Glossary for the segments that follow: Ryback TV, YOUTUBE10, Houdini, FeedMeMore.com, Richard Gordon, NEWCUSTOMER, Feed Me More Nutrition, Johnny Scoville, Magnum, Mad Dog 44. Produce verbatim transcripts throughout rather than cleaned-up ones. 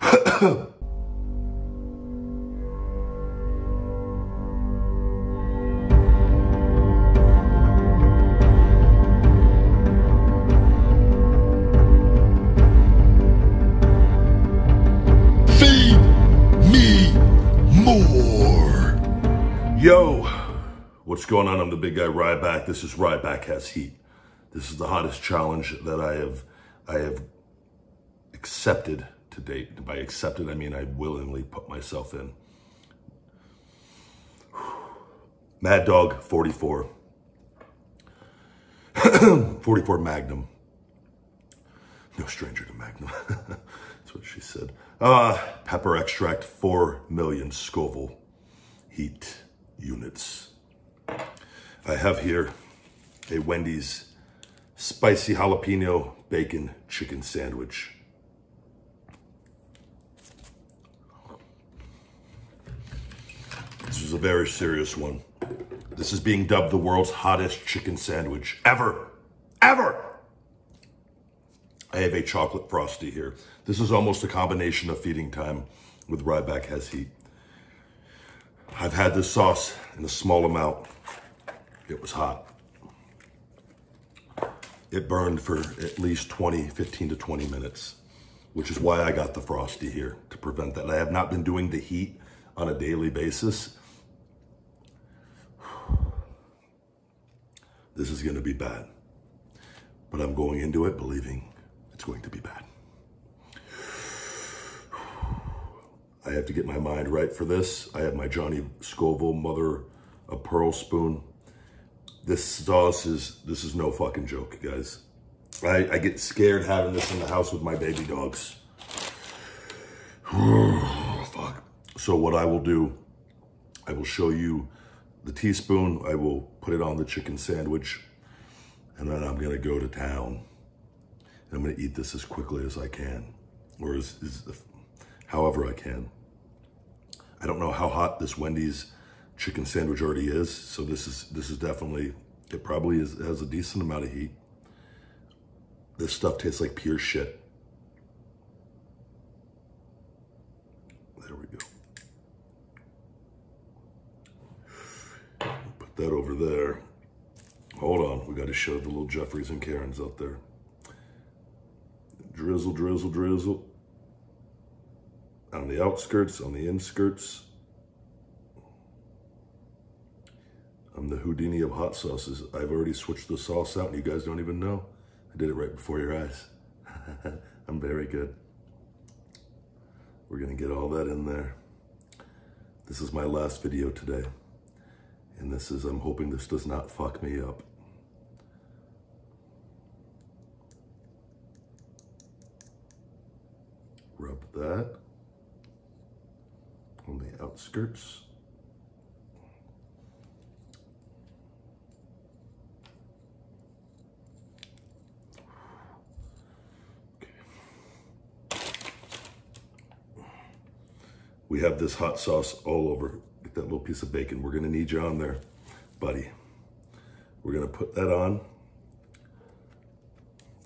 Feed me more. Yo, what's going on? I'm the big guy Ryback. This is Ryback Has Heat. This is the hottest challenge that I have I have accepted to date. By accepted, I mean I willingly put myself in. Mad Dog forty-four. forty-four Magnum. No stranger to Magnum. That's what she said. Uh, pepper extract, four million Scoville heat units. I have here a Wendy's spicy jalapeno bacon chicken sandwich. This is a very serious one. This is being dubbed the world's hottest chicken sandwich ever, ever. I have a chocolate frosty here. This is almost a combination of Feeding Time with Ryback Has Heat. I've had this sauce in a small amount. It was hot. It burned for at least twenty, fifteen to twenty minutes, which is why I got the frosty here, to prevent that. I have not been doing the heat on a daily basis. This is gonna be bad, but I'm going into it believing it's going to be bad. I have to get my mind right for this. I have my Johnny Scoville Mother of Pearl spoon. This sauce is, this is no fucking joke, guys. I, I get scared having this in the house with my baby dogs. Fuck. So what I will do, I will show you the teaspoon. I will put it on the chicken sandwich, and then I'm gonna go to town. And I'm gonna eat this as quickly as I can, or as, as however I can. I don't know how hot this Wendy's chicken sandwich already is, so this is this is definitely, it probably is, has a decent amount of heat. This stuff tastes like pure shit. There we go. Put that over there. Hold on, we gotta show the little Jeffries and Karens out there. Drizzle, drizzle, drizzle. On the outskirts, on the inskirts. I'm the Houdini of hot sauces. I've already switched the sauce out, and you guys don't even know. I did it right before your eyes. I'm very good. We're gonna get all that in there. This is my last video today. And this is, I'm hoping this does not fuck me up. Rub that on the outskirts. We have this hot sauce all over. Get that little piece of bacon. We're gonna need you on there, buddy. We're gonna put that on.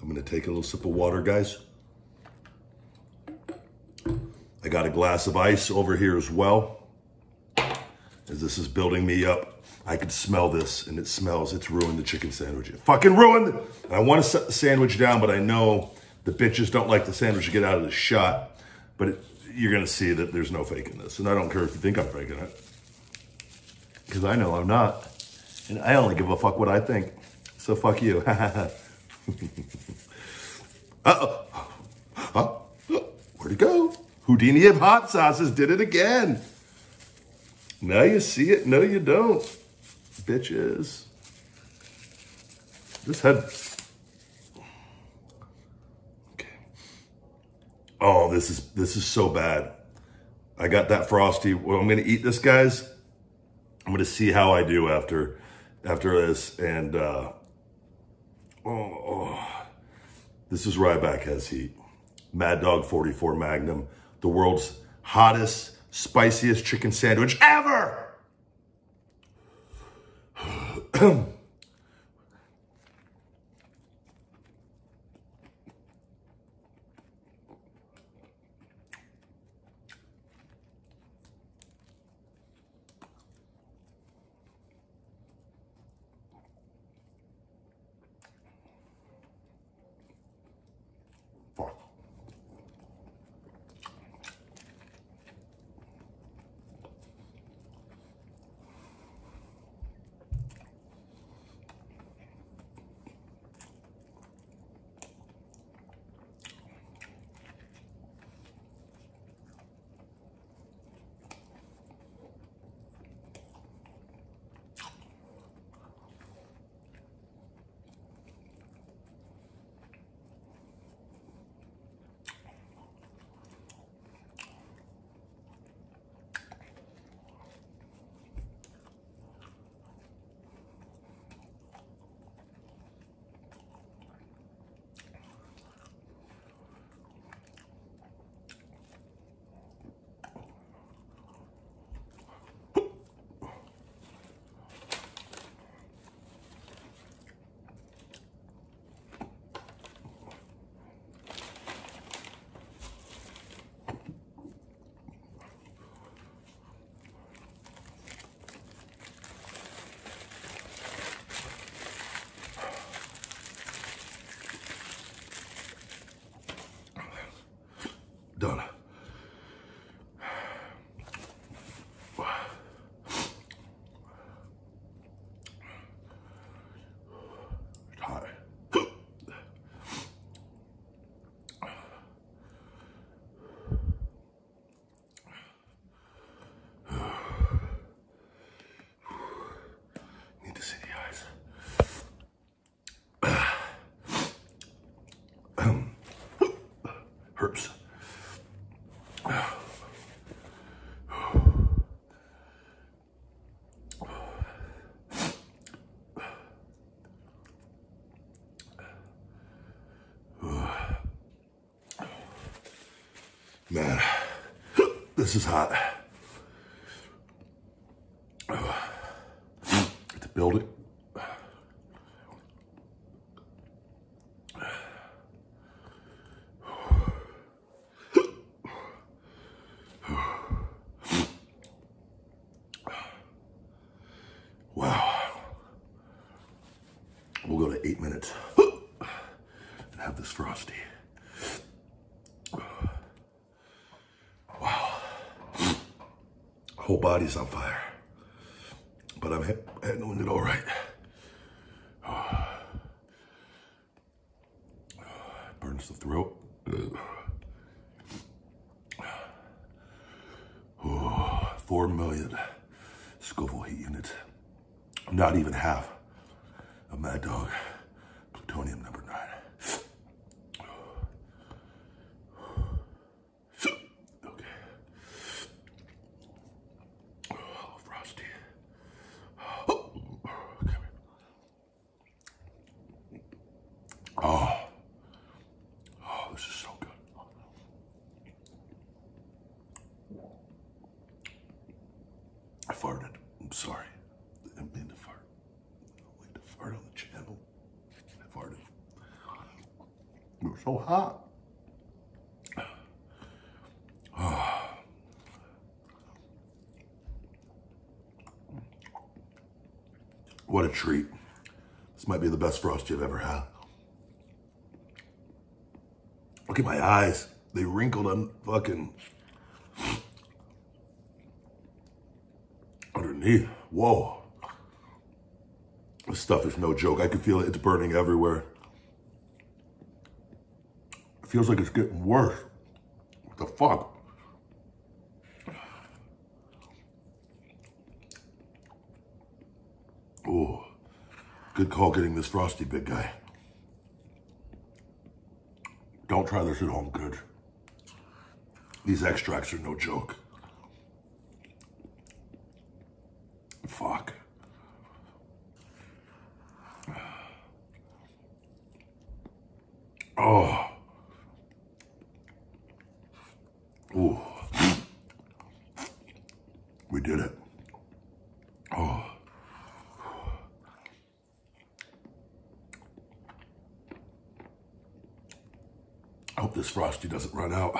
I'm gonna take a little sip of water, guys. I got a glass of ice over here as well, as this is building me up. I could smell this, and it smells, it's ruined the chicken sandwich. It fucking ruined it. And I wanna set the sandwich down, but I know the bitches don't like the sandwich to get out of the shot, but it, you're gonna see that there's no faking this. And I don't care if you think I'm faking it, because I know I'm not. And I only give a fuck what I think. So fuck you. Uh-oh. Huh? Where'd it go? Houdini of hot sauces did it again. Now you see it. No, you don't. Bitches. This had... Oh, this is this is so bad. I got that frosty. Well, I'm gonna eat this, guys. I'm gonna see how I do after after this. And uh, oh, oh, this is Ryback Has Heat. Mad Dog forty-four Magnum, the world's hottest, spiciest chicken sandwich ever. done. Man, this is hot. Get to build it. Wow. We'll go to eight minutes and have this frosty. Whole body's on fire, but I'm handling it all right. Oh. Oh, it burns the throat. Oh, Four million Scoville heat units. Not even half of Mad Dog plutonium number nine. I farted. I'm sorry. I didn't mean to fart. I don't like to fart on the channel. I farted. It was so hot. Oh. What a treat. This might be the best frosty I've ever had. Look at my eyes. They wrinkled on fucking... Whoa. This stuff is no joke. I can feel it. It's burning everywhere. It feels like it's getting worse. What the fuck? Oh, good call getting this frosty, big guy. Don't try this at home, kids. These extracts are no joke. Fuck. Oh. Ooh. We did it. Oh. I hope this frosty doesn't run out.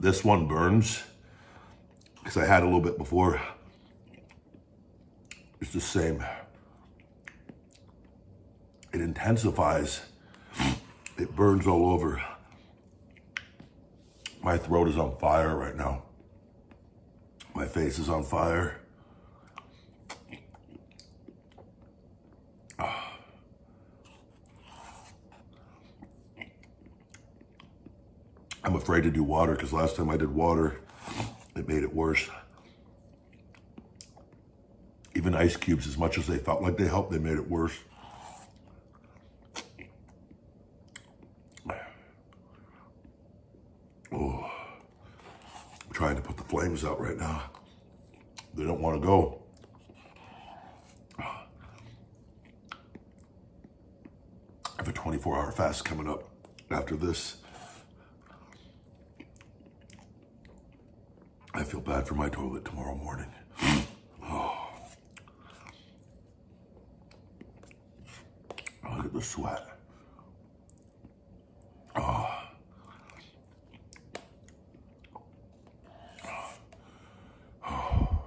This one burns. Because I had a little bit before. It's the same. It intensifies. It burns all over. My throat is on fire right now. My face is on fire. I'm afraid to do water because last time I did water, it made it worse. Even ice cubes, as much as they felt like they helped, they made it worse. Oh, I'm trying to put the flames out right now. They don't want to go. I have a twenty-four hour fast coming up after this. I feel bad for my toilet tomorrow morning. Oh. Look at the sweat. Oh. Oh.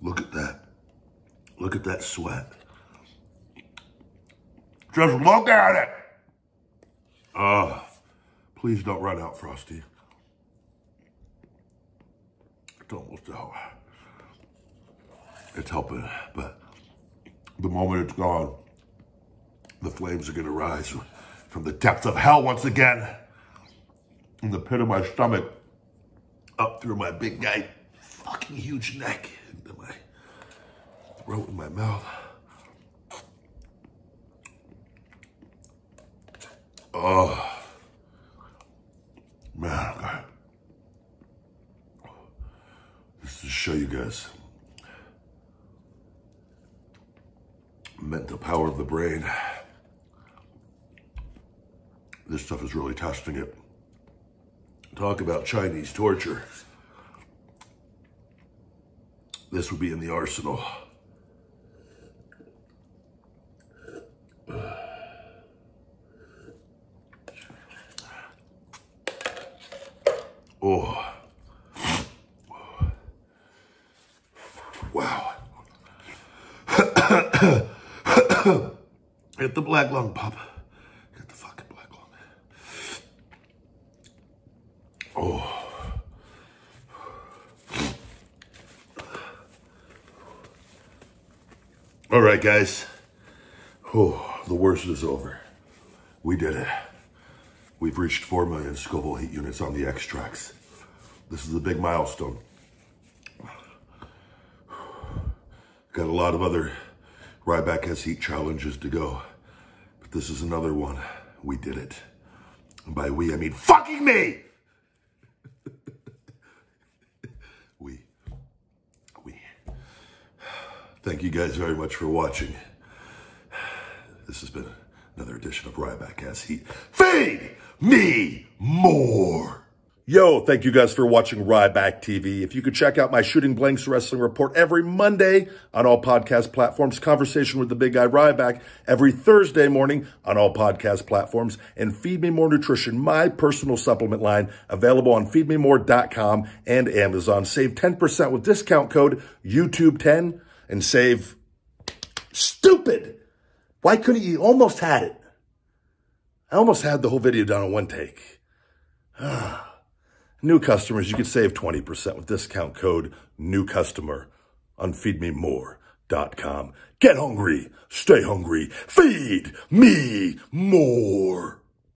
Look at that. Look at that sweat. Just look at it. Uh, please don't run out, Frosty. It's almost out. It's helping, but the moment it's gone, the flames are going to rise from the depths of hell once again. In the pit of my stomach, up through my big guy, fucking huge neck, into my throat and my mouth. Oh, man, God. Just to show you guys the mental power of the brain. This stuff is really testing it. Talk about Chinese torture. This would be in the arsenal. Oh. Wow. Hit the black lung, Pop. Get the fucking black lung. Oh. All right, guys. Oh, the worst is over. We did it. We've reached four million Scoville heat units on the extracts. This is a big milestone. Got a lot of other Ryback has heat challenges to go, but this is another one. We did it. And by we, I mean fucking me! we. We. Thank you guys very much for watching. This has been another edition of Ryback has heat. Feed me more. Yo, thank you guys for watching Ryback T V. If you could check out my Shooting Blanks Wrestling Report every Monday on all podcast platforms, Conversation with the Big Guy Ryback every Thursday morning on all podcast platforms, and Feed Me More Nutrition, my personal supplement line, available on Feed Me More dot com and Amazon. Save ten percent with discount code YouTube ten and save stupid. Why couldn't you? Almost had it. I almost had the whole video done in one take. New customers, you can save twenty percent with discount code NEWCUSTOMER on Feed Me More dot com. Get hungry, stay hungry, feed me more.